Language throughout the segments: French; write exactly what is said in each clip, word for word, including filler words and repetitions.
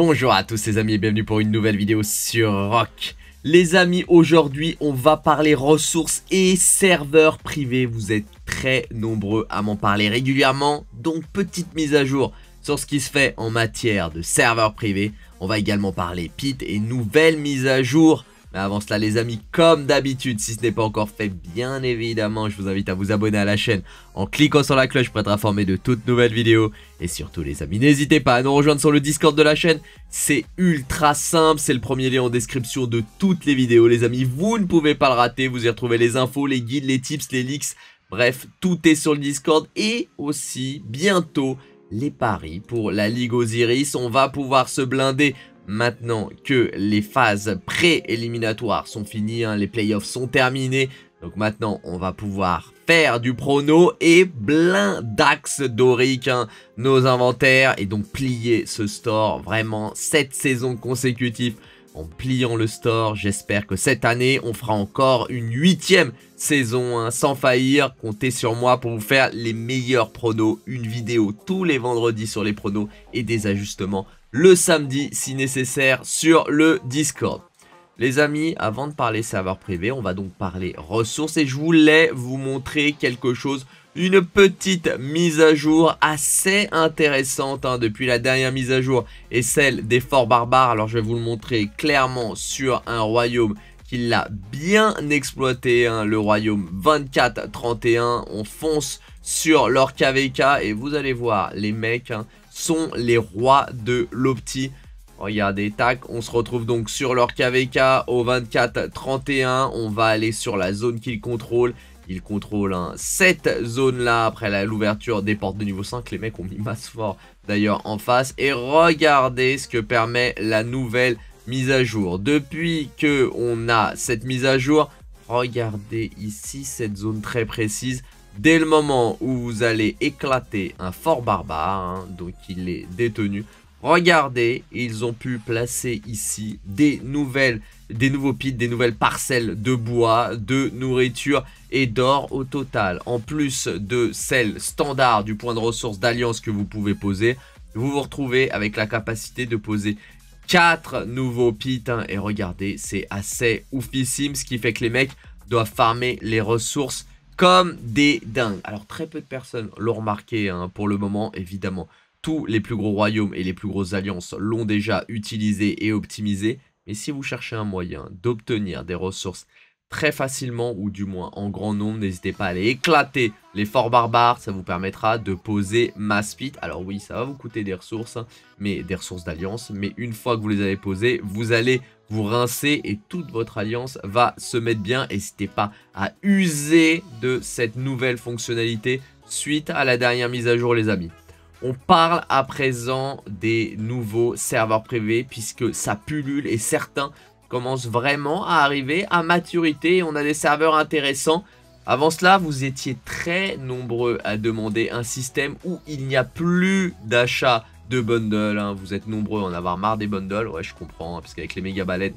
Bonjour à tous les amis et bienvenue pour une nouvelle vidéo sur RoK. Les amis, aujourd'hui on va parler ressources et serveurs privés. Vous êtes très nombreux à m'en parler régulièrement, donc petite mise à jour sur ce qui se fait en matière de serveurs privés. On va également parler P I T et nouvelles mises à jour. Mais avant cela les amis, comme d'habitude, si ce n'est pas encore fait, bien évidemment, je vous invite à vous abonner à la chaîne en cliquant sur la cloche pour être informé de toutes nouvelles vidéos. Et surtout les amis, n'hésitez pas à nous rejoindre sur le Discord de la chaîne, c'est ultra simple, c'est le premier lien en description de toutes les vidéos les amis. Vous ne pouvez pas le rater, vous y retrouvez les infos, les guides, les tips, les leaks, bref, tout est sur le Discord. Et aussi, bientôt, les paris pour la Ligue Osiris, on va pouvoir se blinder. Maintenant que les phases pré-éliminatoires sont finies, hein, les playoffs sont terminés. Donc maintenant, on va pouvoir faire du prono et blin d'axes doriques, hein, nos inventaires. Et donc plier ce store, vraiment sept saisons consécutives en pliant le store. J'espère que cette année, on fera encore une huitième saison, hein, sans faillir. Comptez sur moi pour vous faire les meilleurs pronos. Une vidéo tous les vendredis sur les pronos et des ajustements le samedi si nécessaire sur le Discord. Les amis, avant de parler serveur privé, on va donc parler ressources et je voulais vous montrer quelque chose, une petite mise à jour assez intéressante, hein, depuis la dernière mise à jour et celle des forts barbares. Alors je vais vous le montrer clairement sur un royaume qui l'a bien exploité, hein, le royaume vingt-quatre trente et un. On fonce sur leur K V K et vous allez voir, les mecs, hein, sont les rois de l'opti. Regardez, tac, on se retrouve donc sur leur K V K au vingt-quatre trente et un. On va aller sur la zone qu'ils contrôlent. Ils contrôlent, hein, cette zone-là. Après l'ouverture des portes de niveau cinq, les mecs ont mis masse fort d'ailleurs en face. Et regardez ce que permet la nouvelle mise à jour. Depuis que on a cette mise à jour, regardez ici cette zone très précise. Dès le moment où vous allez éclater un fort barbare, hein, donc il est détenu, regardez, ils ont pu placer ici des nouvelles, des nouveaux pits, des nouvelles parcelles de bois, de nourriture et d'or au total. En plus de celles standard du point de ressource d'alliance que vous pouvez poser, vous vous retrouvez avec la capacité de poser quatre nouveaux pits. Hein, et regardez, c'est assez oufissime, ce qui fait que les mecs doivent farmer les ressources comme des dingues. Alors très peu de personnes l'ont remarqué, hein, pour le moment évidemment. Tous les plus gros royaumes et les plus grosses alliances l'ont déjà utilisé et optimisé. Mais si vous cherchez un moyen d'obtenir des ressources très facilement ou du moins en grand nombre, n'hésitez pas à aller éclater les forts barbares. Ça vous permettra de poser mass pit. Alors oui, ça va vous coûter des ressources, hein, mais des ressources d'alliance. Mais une fois que vous les avez posées, vous allez vous rincez et toute votre alliance va se mettre bien. N'hésitez pas à user de cette nouvelle fonctionnalité suite à la dernière mise à jour les amis. On parle à présent des nouveaux serveurs privés puisque ça pullule et certains commencent vraiment à arriver à maturité. On a des serveurs intéressants. Avant cela, vous étiez très nombreux à demander un système où il n'y a plus d'achat de bundles, hein. Vous êtes nombreux à en avoir marre des bundles, ouais je comprends, hein, parce qu'avec les méga baleines,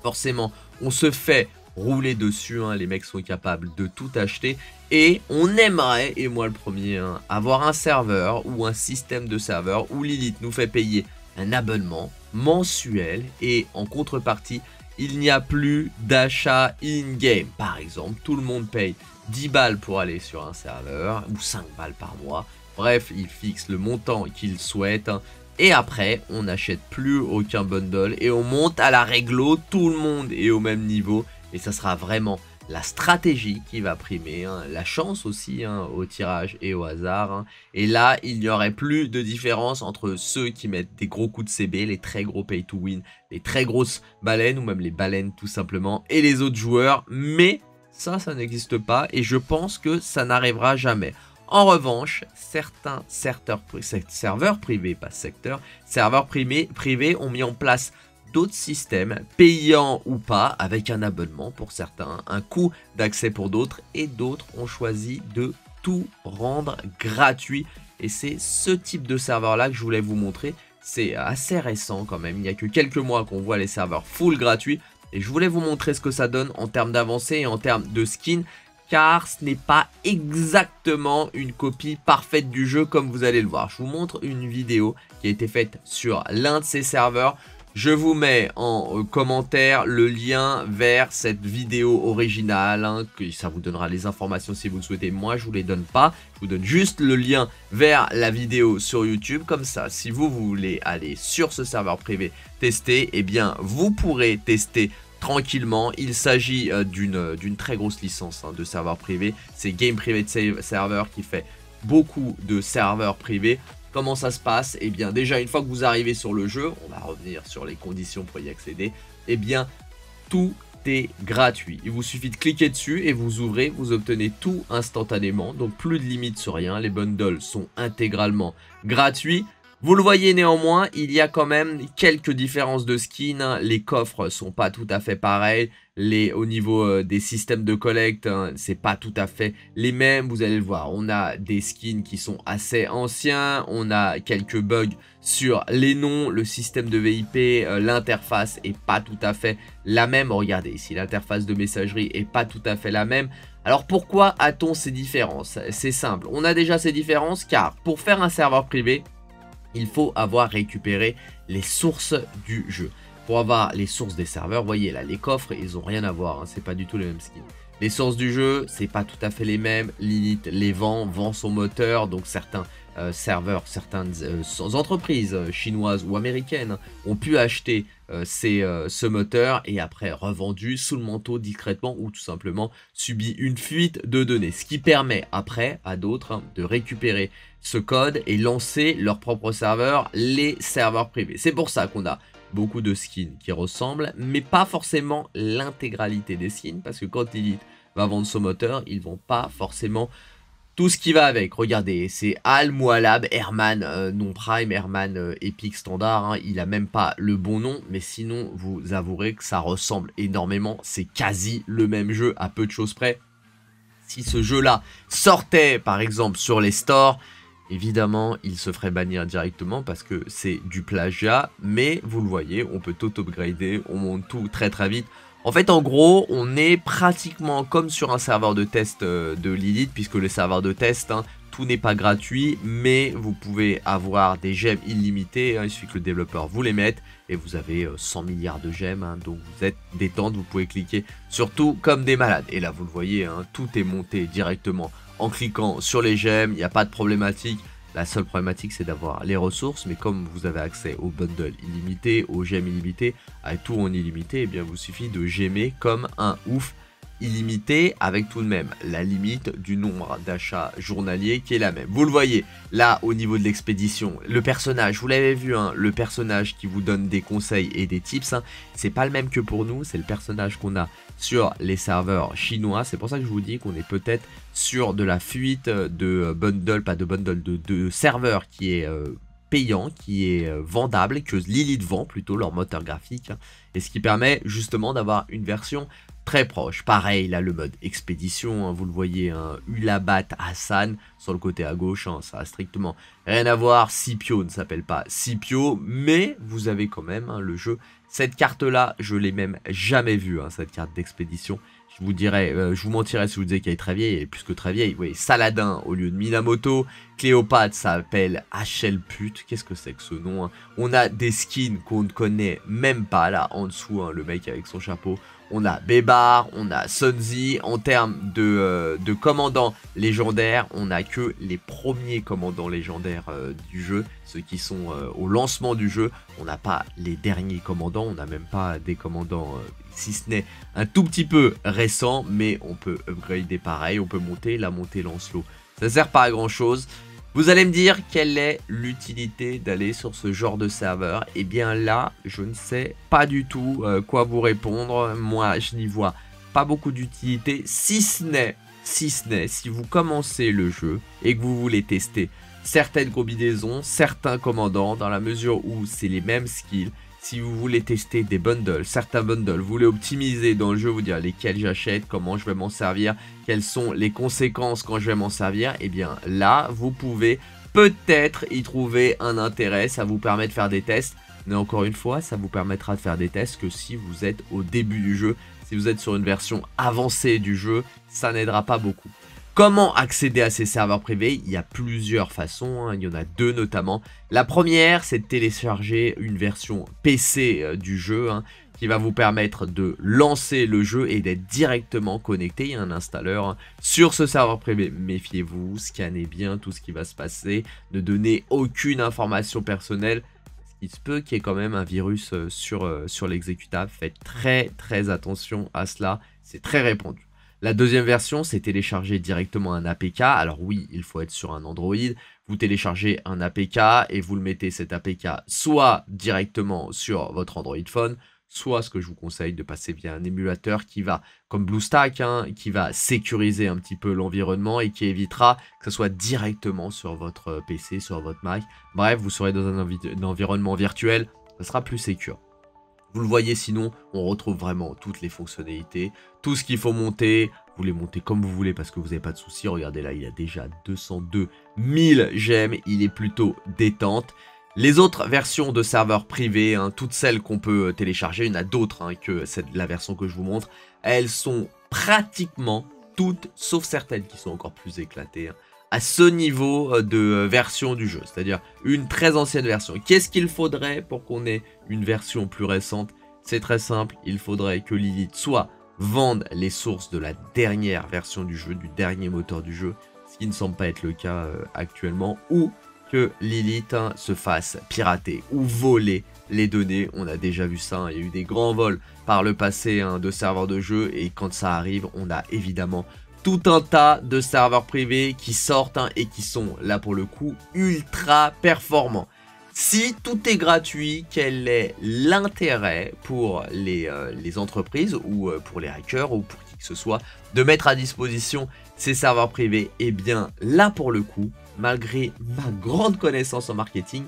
forcément on se fait rouler dessus, hein. Les mecs sont capables de tout acheter et on aimerait, et moi le premier, hein, avoir un serveur ou un système de serveur où Lilith nous fait payer un abonnement mensuel et en contrepartie il n'y a plus d'achat in-game. Par exemple, tout le monde paye dix balles pour aller sur un serveur ou cinq balles par mois. Bref, il fixe le montant qu'il souhaite, hein, et après, on n'achète plus aucun bundle et on monte à la réglo, tout le monde est au même niveau et ça sera vraiment la stratégie qui va primer, hein, la chance aussi, hein, au tirage et au hasard. Hein. Et là, il n'y aurait plus de différence entre ceux qui mettent des gros coups de C B, les très gros pay to win, les très grosses baleines ou même les baleines tout simplement et les autres joueurs. Mais ça, ça n'existe pas et je pense que ça n'arrivera jamais. En revanche, certains serveurs privés, pas secteurs, serveurs privés, privés ont mis en place d'autres systèmes, payants ou pas, avec un abonnement pour certains, un coût d'accès pour d'autres, et d'autres ont choisi de tout rendre gratuit. Et c'est ce type de serveur-là que je voulais vous montrer. C'est assez récent quand même, il n'y a que quelques mois qu'on voit les serveurs full gratuits. Et je voulais vous montrer ce que ça donne en termes d'avancée et en termes de skins. car ce n'est pas exactement une copie parfaite du jeu comme vous allez le voir. Je vous montre une vidéo qui a été faite sur l'un de ces serveurs. Je vous mets en commentaire le lien vers cette vidéo originale, hein, que ça vous donnera les informations si vous le souhaitez. Moi, je ne vous les donne pas, je vous donne juste le lien vers la vidéo sur YouTube. Comme ça, si vous voulez aller sur ce serveur privé tester, eh bien, vous pourrez tester tranquillement. Il s'agit d'une très grosse licence hein, de serveur privé. C'est Game Private Server qui fait beaucoup de serveurs privés. Comment ça se passe? Eh bien, déjà, une fois que vous arrivez sur le jeu, on va revenir sur les conditions pour y accéder, eh bien, tout est gratuit. Il vous suffit de cliquer dessus et vous ouvrez, vous obtenez tout instantanément. Donc, plus de limite sur rien. Les bundles sont intégralement gratuits. Vous le voyez néanmoins, il y a quand même quelques différences de skins. Les coffres sont pas tout à fait pareils. Les, au niveau euh, des systèmes de collecte, hein, c'est pas tout à fait les mêmes. Vous allez le voir, on a des skins qui sont assez anciens. On a quelques bugs sur les noms, le système de V I P, euh, l'interface est pas tout à fait la même. Regardez ici, l'interface de messagerie est pas tout à fait la même. Alors pourquoi a-t-on ces différences? C'est simple, on a déjà ces différences car pour faire un serveur privé, il faut avoir récupéré les sources du jeu. Pour avoir les sources des serveurs, voyez là, les coffres, ils n'ont rien à voir. Hein, c'est pas du tout les mêmes skins. Les sources du jeu, c'est pas tout à fait les mêmes. Lilith les vend, vend son moteur. Donc certains euh, serveurs, certaines euh, entreprises euh, chinoises ou américaines hein, ont pu acheter euh, ces, euh, ce moteur et après revendu sous le manteau discrètement ou tout simplement subi une fuite de données. Ce qui permet après à d'autres hein, de récupérer ce code et lancer leur propre serveur, les serveurs privés. C'est pour ça qu'on a beaucoup de skins qui ressemblent, mais pas forcément l'intégralité des skins, parce que quand Lilith va vendre son moteur, ils ne vont pas forcément tout ce qui va avec. Regardez, c'est Al, Moalab, Herman, euh, non Prime, Herman euh, Epic Standard, hein, il n'a même pas le bon nom, mais sinon, vous avouerez que ça ressemble énormément, c'est quasi le même jeu à peu de choses près. Si ce jeu-là sortait, par exemple, sur les stores, évidemment, il se ferait bannir directement parce que c'est du plagiat. Mais vous le voyez, on peut tout upgrader, on monte tout très très vite. En fait, en gros, on est pratiquement comme sur un serveur de test de Lilith, puisque les serveurs de test, hein, tout n'est pas gratuit, mais vous pouvez avoir des gemmes illimitées. Hein, il suffit que le développeur vous les mette et vous avez cent milliards de gemmes. Hein, donc vous êtes détente, vous pouvez cliquer sur tout comme des malades. Et là, vous le voyez, hein, tout est monté directement en cliquant sur les gemmes, il n'y a pas de problématique. La seule problématique, c'est d'avoir les ressources. Mais comme vous avez accès aux bundles illimités, aux gemmes illimitées, à tout en illimité, et eh bien, vous suffit de gemmer comme un ouf illimité, avec tout de même la limite du nombre d'achats journaliers qui est la même. Vous le voyez, là, au niveau de l'expédition, le personnage, vous l'avez vu, hein, le personnage qui vous donne des conseils et des tips, hein, c'est pas le même que pour nous, c'est le personnage qu'on a sur les serveurs chinois. C'est pour ça que je vous dis qu'on est peut-être sur de la fuite de bundle, pas de bundle, de, de serveur qui est euh, payant, qui est euh, vendable, que Lilith vend plutôt, leur moteur graphique, hein, et ce qui permet justement d'avoir une version très proche. Pareil, là, le mode expédition, hein, vous le voyez, hein, Ulabat Hassan, sur le côté à gauche, hein, ça a strictement rien à voir. Scipio ne s'appelle pas Scipio, mais vous avez quand même hein, le jeu. Cette carte-là, je l'ai même jamais vue, hein, cette carte d'expédition. Je vous dirais, euh, je vous mentirais si vous disiez qu'elle est très vieille, et plus que très vieille. Vous voyez, Saladin au lieu de Minamoto, Cléopâtre, ça s'appelle H L Put. Qu'est-ce que c'est que ce nom, hein? On a des skins qu'on ne connaît même pas, là, en dessous, hein, le mec avec son chapeau. On a Bébar, on a Sunzi. En termes de, euh, de commandants légendaires, on n'a que les premiers commandants légendaires euh, du jeu, ceux qui sont euh, au lancement du jeu. On n'a pas les derniers commandants, on n'a même pas des commandants, euh, si ce n'est un tout petit peu récent, mais on peut upgrader pareil, on peut monter, la montée Lancelot. Ça ne sert pas à grand chose. Vous allez me dire quelle est l'utilité d'aller sur ce genre de serveur. Eh bien là, je ne sais pas du tout euh, quoi vous répondre. Moi, je n'y vois pas beaucoup d'utilité, si ce n'est, si ce n'est, si vous commencez le jeu et que vous voulez tester certaines combinaisons, certains commandants, dans la mesure où c'est les mêmes skills. Si vous voulez tester des bundles, certains bundles, vous voulez optimiser dans le jeu, vous dire lesquels j'achète, comment je vais m'en servir, quelles sont les conséquences quand je vais m'en servir, et bien là, vous pouvez peut-être y trouver un intérêt, ça vous permet de faire des tests. Mais encore une fois, ça vous permettra de faire des tests que si vous êtes au début du jeu. Si vous êtes sur une version avancée du jeu, ça n'aidera pas beaucoup. Comment accéder à ces serveurs privés? Il y a plusieurs façons, hein. Il y en a deux notamment. La première, c'est de télécharger une version P C euh, du jeu, hein, qui va vous permettre de lancer le jeu et d'être directement connecté. Il y a un installeur hein, sur ce serveur privé. Méfiez-vous, scannez bien tout ce qui va se passer. Ne donnez aucune information personnelle. Il se peut qu'il y ait quand même un virus euh, sur, euh, sur l'exécutable. Faites très très attention à cela. C'est très répandu. La deuxième version, c'est télécharger directement un A P K. Alors oui, il faut être sur un Android. Vous téléchargez un A P K et vous le mettez cet A P K soit directement sur votre Android Phone, soit ce que je vous conseille de passer via un émulateur qui va, comme Bluestack, hein, qui va sécuriser un petit peu l'environnement et qui évitera que ce soit directement sur votre P C, sur votre Mac. Bref, vous serez dans un, un environnement virtuel, ça sera plus sécur. Vous le voyez, sinon, on retrouve vraiment toutes les fonctionnalités, tout ce qu'il faut monter. Vous les montez comme vous voulez parce que vous n'avez pas de soucis. Regardez là, il y a déjà deux cent deux mille gemmes. Il est plutôt détente. Les autres versions de serveurs privés, hein, toutes celles qu'on peut télécharger, il y en a d'autres hein, que cette, la version que je vous montre. Elles sont pratiquement toutes, sauf certaines qui sont encore plus éclatées, hein, à ce niveau de version du jeu, c'est-à-dire une très ancienne version. Qu'est-ce qu'il faudrait pour qu'on ait une version plus récente? C'est très simple, il faudrait que Lilith soit vende les sources de la dernière version du jeu, du dernier moteur du jeu, ce qui ne semble pas être le cas euh, actuellement, ou que Lilith hein, se fasse pirater ou voler les données. On a déjà vu ça, hein, il y a eu des grands vols par le passé hein, de serveurs de jeu, et quand ça arrive, on a évidemment tout un tas de serveurs privés qui sortent hein, et qui sont, là pour le coup, ultra performants. Si tout est gratuit, quel est l'intérêt pour les, euh, les entreprises ou euh, pour les hackers ou pour qui que ce soit de mettre à disposition ces serveurs privés? Eh bien, là pour le coup, malgré ma grande connaissance en marketing,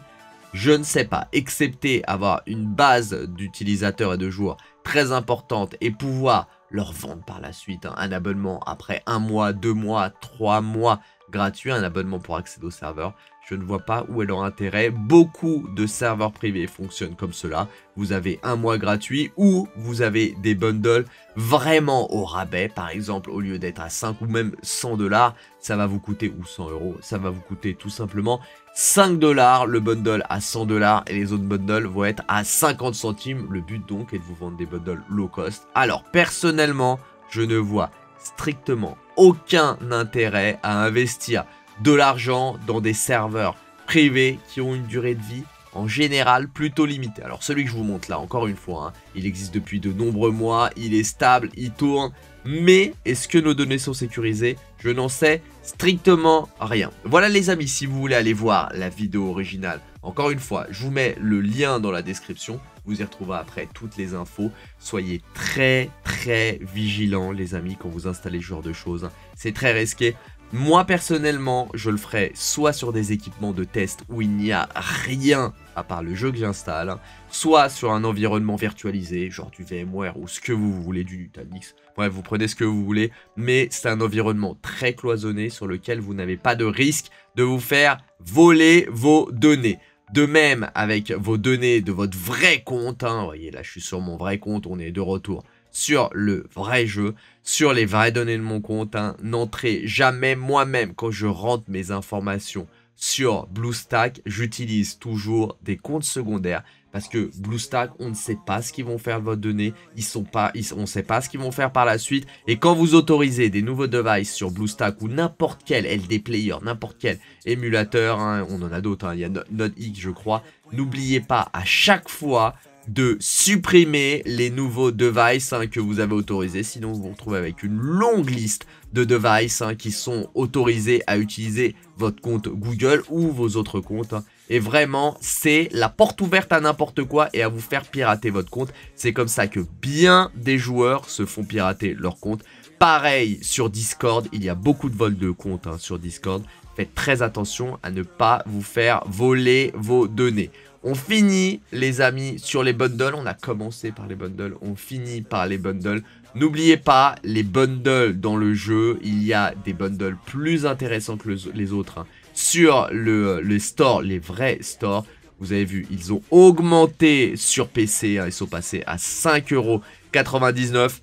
je ne sais pas, excepté avoir une base d'utilisateurs et de joueurs très importante et pouvoir leur vendre par la suite hein, un abonnement après un mois, deux mois, trois mois gratuit, un abonnement pour accéder au serveur. Je ne vois pas où est leur intérêt. Beaucoup de serveurs privés fonctionnent comme cela. Vous avez un mois gratuit ou vous avez des bundles vraiment au rabais. Par exemple, au lieu d'être à cinq ou même cent dollars, ça va vous coûter, ou cent euros, ça va vous coûter tout simplement cinq dollars. Le bundle à cent dollars et les autres bundles vont être à cinquante centimes. Le but donc est de vous vendre des bundles low cost. Alors, personnellement, je ne vois strictement aucun intérêt à investir de l'argent dans des serveurs privés qui ont une durée de vie en général plutôt limitée. Alors celui que je vous montre là, encore une fois, hein, il existe depuis de nombreux mois, il est stable, il tourne, mais est-ce que nos données sont sécurisées? Je n'en sais strictement rien. Voilà les amis, si vous voulez aller voir la vidéo originale, encore une fois, je vous mets le lien dans la description. Vous y retrouverez après toutes les infos. Soyez très très vigilants les amis quand vous installez ce genre de choses. C'est très risqué. Moi personnellement, je le ferai soit sur des équipements de test où il n'y a rien à part le jeu que j'installe, soit sur un environnement virtualisé, genre du VMware ou ce que vous voulez, du Nutanix. Bref, vous prenez ce que vous voulez, mais c'est un environnement très cloisonné sur lequel vous n'avez pas de risque de vous faire voler vos données. De même avec vos données de votre vrai compte, hein, vous voyez là je suis sur mon vrai compte, on est de retour sur le vrai jeu, sur les vraies données de mon compte, hein. N'entrez jamais, moi-même quand je rentre mes informations sur Bluestack, j'utilise toujours des comptes secondaires parce que Bluestack, on ne sait pas ce qu'ils vont faire de vos données, ils sont pas, ils, on ne sait pas ce qu'ils vont faire par la suite. Et quand vous autorisez des nouveaux devices sur Bluestack ou n'importe quel L D player, n'importe quel émulateur, hein, on en a d'autres, hein, il y a Nutanix je crois, n'oubliez pas à chaque fois de supprimer les nouveaux devices hein, que vous avez autorisés. Sinon, vous vous retrouvez avec une longue liste de devices hein, qui sont autorisés à utiliser votre compte Google ou vos autres comptes. Hein. Et vraiment, c'est la porte ouverte à n'importe quoi et à vous faire pirater votre compte. C'est comme ça que bien des joueurs se font pirater leur compte. Pareil sur Discord, il y a beaucoup de vols de comptes hein, sur Discord. Faites très attention à ne pas vous faire voler vos données. On finit, les amis, sur les bundles. On a commencé par les bundles, on finit par les bundles. N'oubliez pas, les bundles dans le jeu, il y a des bundles plus intéressants que les autres. Hein. Sur le, le store, les vrais stores, vous avez vu, ils ont augmenté sur P C. Hein, ils sont passés à cinq euros quatre-vingt-dix-neuf.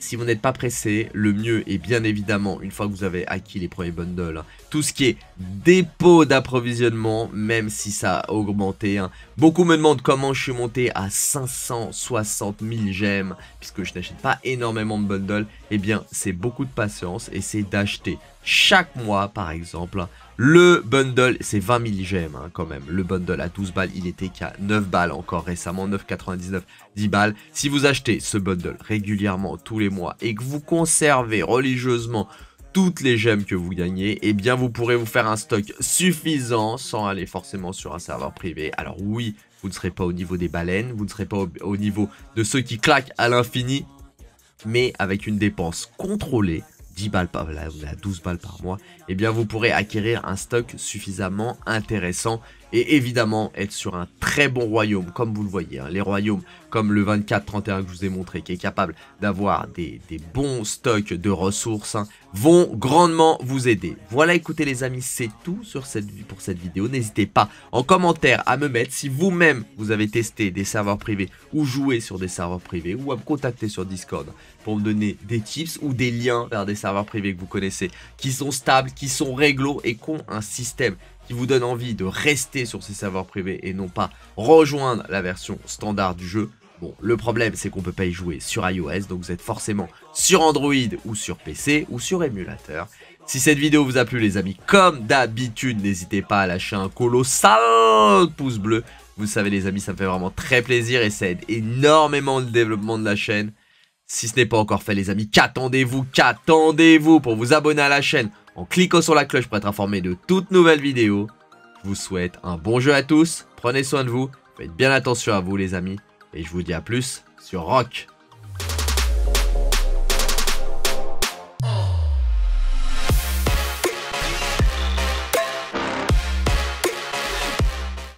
Si vous n'êtes pas pressé, le mieux est bien évidemment, une fois que vous avez acquis les premiers bundles, hein, tout ce qui est dépôt d'approvisionnement, même si ça a augmenté. Hein. Beaucoup me demandent comment je suis monté à cinq cent soixante mille gemmes, puisque je n'achète pas énormément de bundles. Eh bien, c'est beaucoup de patience et c'est d'acheter chaque mois, par exemple, le bundle, c'est vingt mille gemmes hein, quand même. Le bundle à douze balles, il était qu'à neuf balles encore récemment, neuf quatre-vingt-dix-neuf, dix balles. Si vous achetez ce bundle régulièrement tous les mois et que vous conservez religieusement toutes les gemmes que vous gagnez, eh bien vous pourrez vous faire un stock suffisant sans aller forcément sur un serveur privé. Alors oui, vous ne serez pas au niveau des baleines, vous ne serez pas au, au niveau de ceux qui claquent à l'infini, mais avec une dépense contrôlée, dix balles par, douze balles par mois, et eh bien vous pourrez acquérir un stock suffisamment intéressant et évidemment être sur un très bon royaume, comme vous le voyez, hein, les royaumes comme le vingt-quatre trente et un que je vous ai montré, qui est capable d'avoir des, des bons stocks de ressources, hein, vont grandement vous aider. Voilà, écoutez les amis, c'est tout sur cette, pour cette vidéo. N'hésitez pas en commentaire à me mettre si vous-même vous avez testé des serveurs privés ou joué sur des serveurs privés, ou à me contacter sur Discord pour me donner des tips ou des liens vers des serveurs privés que vous connaissez, qui sont stables, qui sont réglo et qui ont un système qui vous donne envie de rester sur ces serveurs privés et non pas rejoindre la version standard du jeu. Bon, le problème, c'est qu'on ne peut pas y jouer sur iOS, donc vous êtes forcément sur Android ou sur P C ou sur émulateur. Si cette vidéo vous a plu, les amis, comme d'habitude, n'hésitez pas à lâcher un colossal pouce bleu. Vous savez, les amis, ça me fait vraiment très plaisir et ça aide énormément le développement de la chaîne. Si ce n'est pas encore fait, les amis, qu'attendez-vous, qu'attendez-vous pour vous abonner à la chaîne en cliquant sur la cloche pour être informé de toutes nouvelles vidéos. Je vous souhaite un bon jeu à tous, prenez soin de vous, faites bien attention à vous, les amis. Et je vous dis à plus sur RoK.